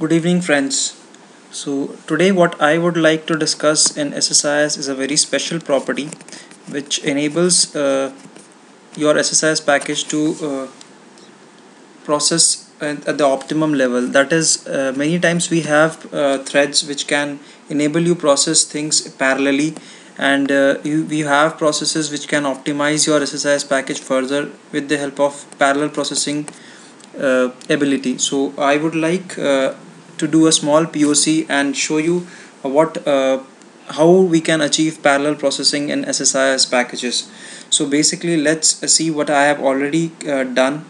Good evening, friends. So today what I would like to discuss in SSIS is a very special property which enables your SSIS package to process at the optimum level. That is, many times we have threads which can enable you process things parallelly, and we have processes which can optimize your SSIS package further with the help of parallel processing ability. So I would like to do a small POC and show you what how we can achieve parallel processing in SSIS packages. So basically, let's see what I have already done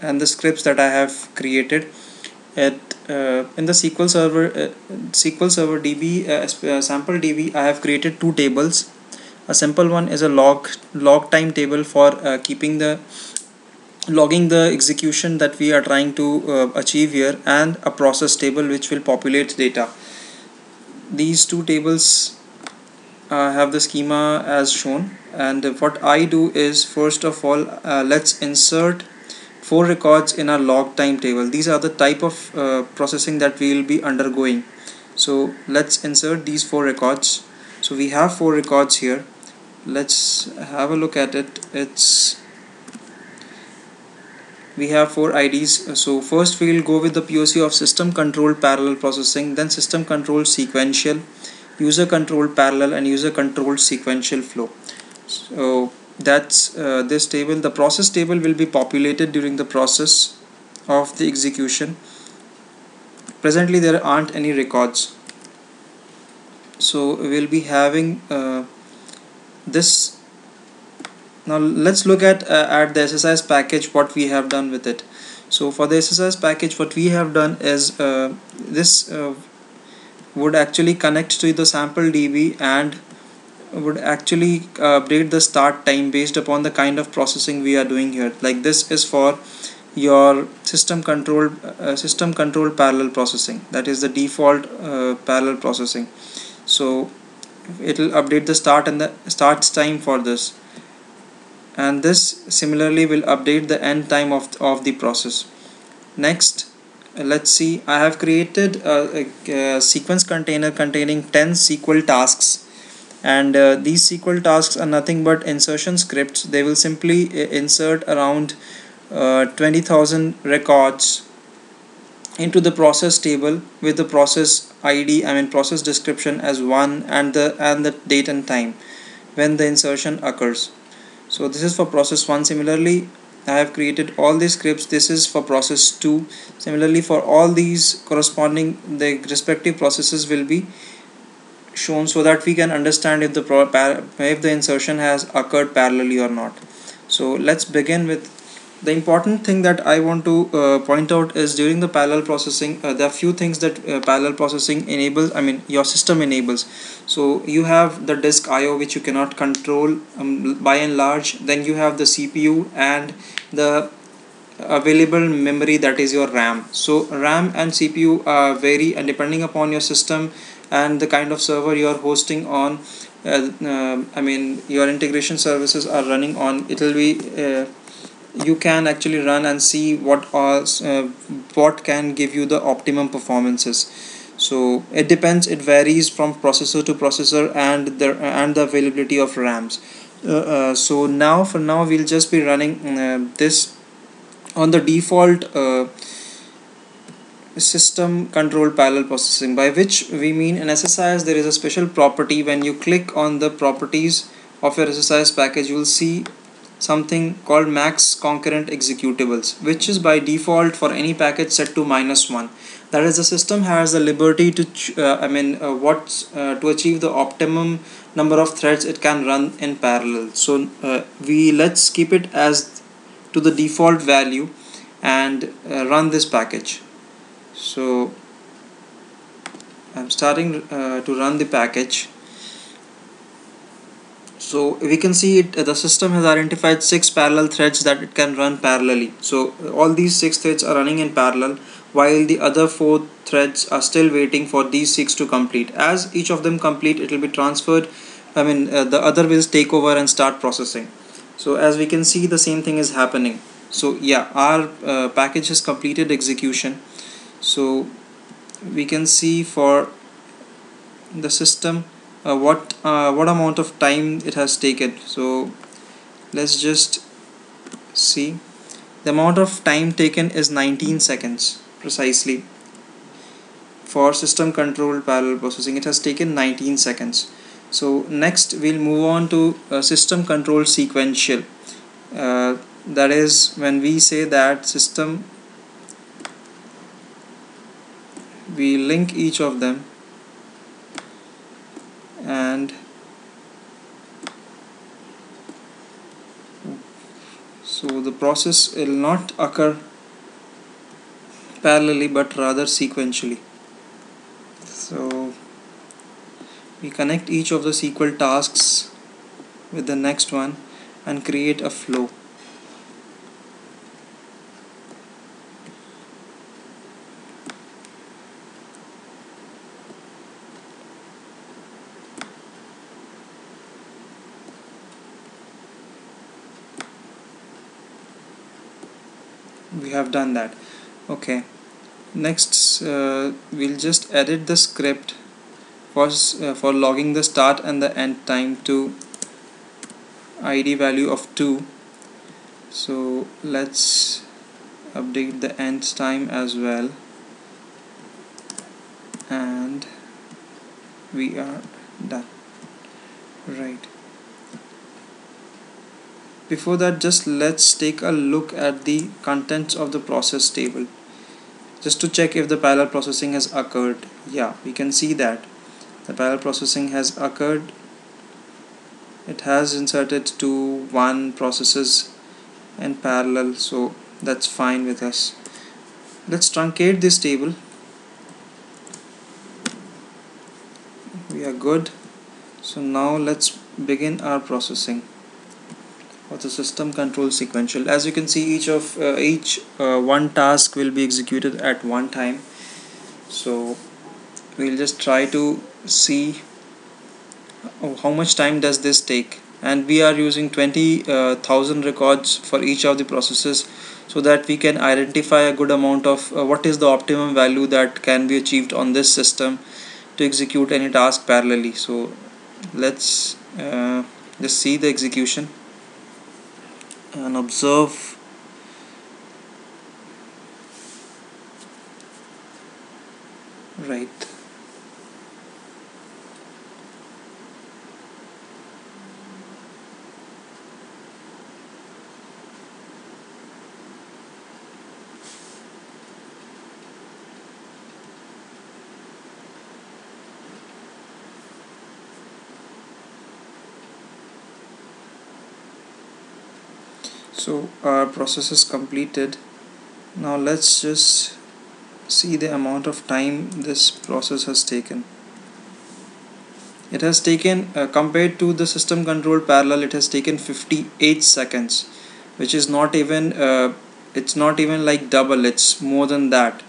and the scripts that I have created in the SQL Server DB sample DB. I have created two tables. A simple one is a log time table for logging the execution that we are trying to achieve here, and a process table which will populate data. These two tables have the schema as shown, and what I do is, first of all, let's insert 4 records in our log time table. These are the type of processing that we will be undergoing. So let's insert these 4 records. So we have 4 records here. Let's have a look at it. We have 4 IDs. So first we will go with the POC of system controlled parallel processing, then system controlled sequential, user controlled parallel, and user controlled sequential flow. So that's this table. The process table will be populated during the process of the execution. Presently there aren't any records, so we'll be having this. Now let's look at the SSIS package, what we have done with it. So for the SSIS package, what we have done is this would actually connect to the sample DB and would actually update the start time based upon the kind of processing we are doing here. Like this is for your system controlled parallel processing. That is the default parallel processing. So it will update the start time for this, and this similarly will update the end time of the process. Next, let's see, I have created a sequence container containing 10 SQL tasks, and these SQL tasks are nothing but insertion scripts. They will simply insert around 20,000 records into the process table with the process ID, I mean process description, as 1, and the date and time when the insertion occurs. So this is for process 1. Similarly, I have created all these scripts. This is for process 2. Similarly, for all these corresponding, the respective processes will be shown so that we can understand if the insertion has occurred parallelly or not. So let's begin with the important thing that I want to point out is, during the parallel processing, there are few things that parallel processing enables, I mean your system enables. So you have the disk IO which you cannot control by and large. Then you have the CPU and the available memory, that is your RAM. So RAM and CPU vary, and depending upon your system and the kind of server you are hosting on, I mean your integration services are running on, it will be you can actually run and see what can give you the optimum performances. So it depends, it varies from processor to processor, and the availability of RAMs. So now we'll just be running this on the default system controlled parallel processing, by which we mean in SSIS there is a special property. When you click on the properties of your SSIS package, you will see something called max-concurrent-executables, which is by default for any package set to -1. That is, the system has the liberty to to achieve the optimum number of threads it can run in parallel. So let's keep it as to the default value and run this package. So I'm starting to run the package. So we can see it, the system has identified 6 parallel threads that it can run parallelly. So all these 6 threads are running in parallel, while the other 4 threads are still waiting for these 6 to complete. As each of them complete, it will be transferred, I mean the other will take over and start processing. So as we can see, the same thing is happening. So yeah, our package has completed execution. So we can see for the system what amount of time it has taken. So let's just see, the amount of time taken is 19 seconds precisely. For system controlled parallel processing, it has taken 19 seconds. So next we'll move on to system controlled sequential. That is when we say that system, we link each of them and so the process will not occur parallelly but rather sequentially. So we connect each of the sequel tasks with the next one and create a flow. We have done that. Okay, next we'll just edit the script for logging the start and the end time to ID value of 2. So let's update the end time as well, and we are done. Right, before that, just let's take a look at the contents of the process table just to check if the parallel processing has occurred. Yeah, we can see that the parallel processing has occurred. It has inserted 2, 1 processes in parallel, so that's fine with us. Let's truncate this table. We are good. So now let's begin our processing for the system control sequential. As you can see, each one task will be executed at one time. So we'll just try to see how much time does this take, and we are using 20,000 records for each of the processes so that we can identify a good amount of what is the optimum value that can be achieved on this system to execute any task parallelly. So let's just see the execution and observe. Right, so our process is completed. Now let's just see the amount of time this process has taken. It has taken compared to the system control parallel, it has taken 58 seconds, which is not even it's not even like double, it's more than that.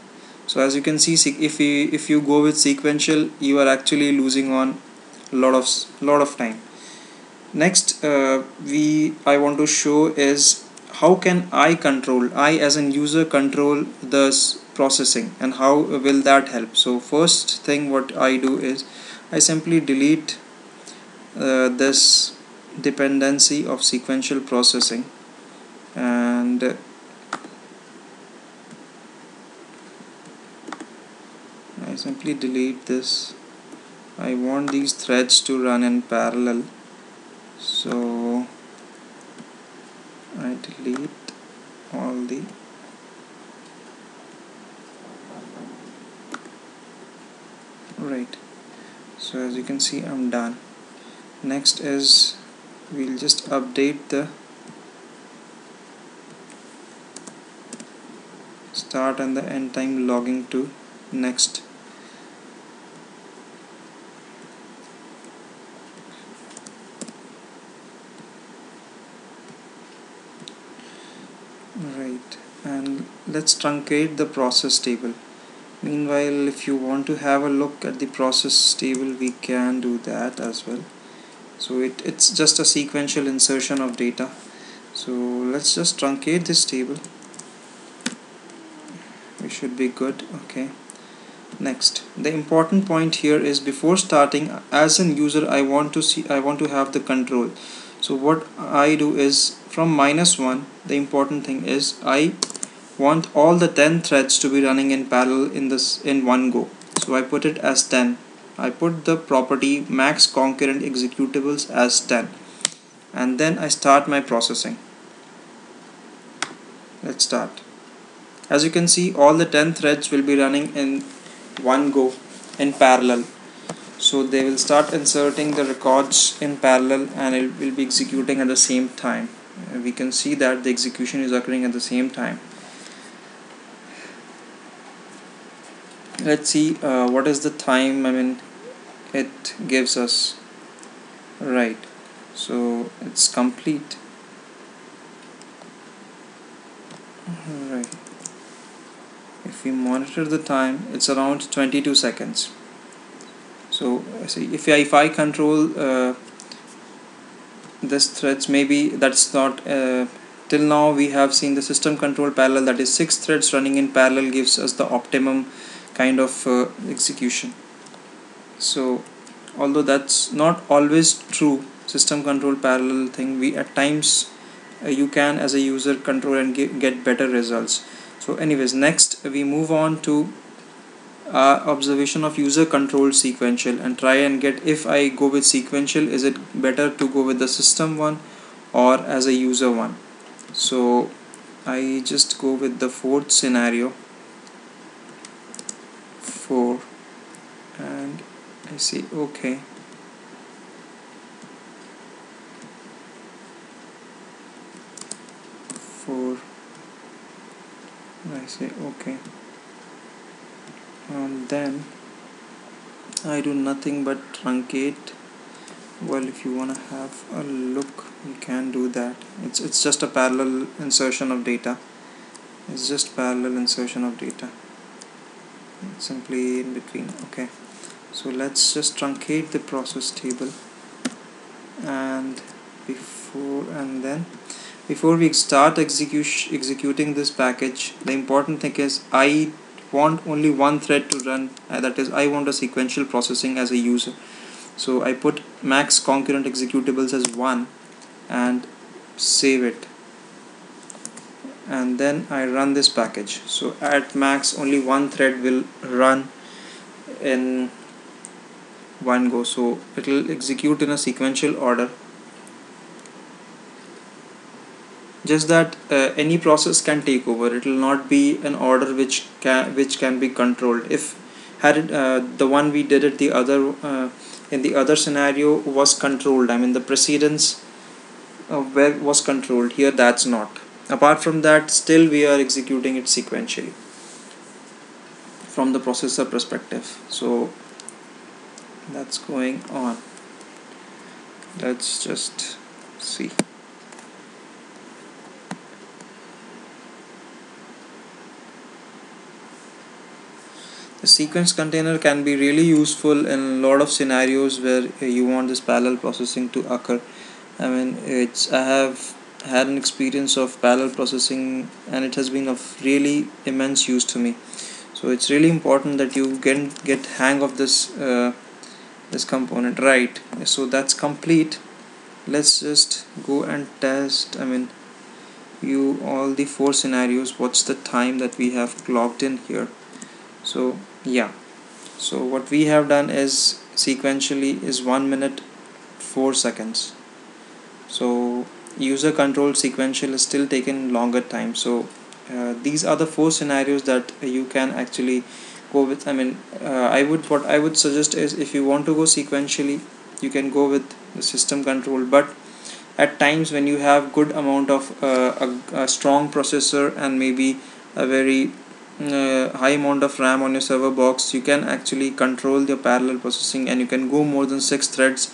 So as you can see, if you go with sequential, you are actually losing on a lot of time. Next I want to show is how can I as an user control the processing and how will that help. So first thing what I do is I simply delete this dependency of sequential processing, and I simply delete this. I want these threads to run in parallel, so I delete all the right. So as you can see, I'm done. Next is we'll just update the start and the end time logging to next. Right, and let's truncate the process table. Meanwhile, if you want to have a look at the process table, we can do that as well. So it's just a sequential insertion of data. So let's just truncate this table. We should be good. Okay, Next, the important point here is before starting, as an user I want to have the control. So what I do is from -1, the important thing is I want all the 10 threads to be running in parallel in one go. So I put it as 10. I put the property max-concurrent-executables as 10, and then I start my processing. Let's start. As you can see, all the 10 threads will be running in one go in parallel. So they will start inserting the records in parallel, and it will be executing at the same time. We can see that the execution is occurring at the same time. Let's see what is the time it gives us. Right, so it's complete. Right, if we monitor the time, it's around 22 seconds. So see, if I control this threads, maybe that's not till now we have seen the system control parallel, that is 6 threads running in parallel gives us the optimum kind of execution. So although that's not always true, system control parallel thing, we at times you can as a user control and get better results. So anyways, next we move on to observation of user control sequential and try and get, if I go with sequential, is it better to go with the system one or as a user one. So I just go with the 4th scenario, 4, and I say okay. And then I do nothing but truncate. Well, if you want to have a look, you can do that. It's just a parallel insertion of data. Simply in between. Okay, so let's just truncate the process table, and before we start executing this package, the important thing is I want only one thread to run, that is I want a sequential processing as a user. So I put max-concurrent-executables as 1 and save it, and then I run this package. So at max only one thread will run in one go, so it will execute in a sequential order. Just that any process can take over. It will not be an order which can be controlled. If had it, the one we did it the other in the other scenario was controlled, the precedence where was controlled, here that's not. Apart from that, still we are executing it sequentially from the processor perspective. So that's going on. Let's just see. The sequence container can be really useful in a lot of scenarios where you want this parallel processing to occur. I have had an experience of parallel processing, and it has been of really immense use to me. So it's really important that you get hang of this component. Right, so that's complete. Let's just go and test you all the 4 scenarios, what's the time that we have clocked in here. So yeah, so what we have done is sequentially is 1 minute 4 seconds. So user control sequential is still taking longer time. So these are the 4 scenarios that you can actually go with. What I would suggest is, if you want to go sequentially, you can go with the system control, but at times when you have good amount of a strong processor and maybe a very high amount of RAM on your server box, you can actually control the parallel processing, and you can go more than 6 threads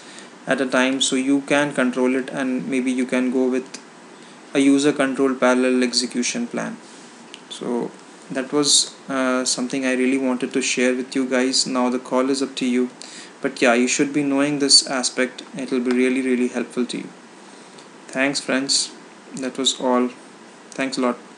at a time, so you can control it, and maybe you can go with a user control parallel execution plan. So that was something I really wanted to share with you guys. Now the call is up to you, but yeah, you should be knowing this aspect. It will be really helpful to you. Thanks friends, that was all. Thanks a lot.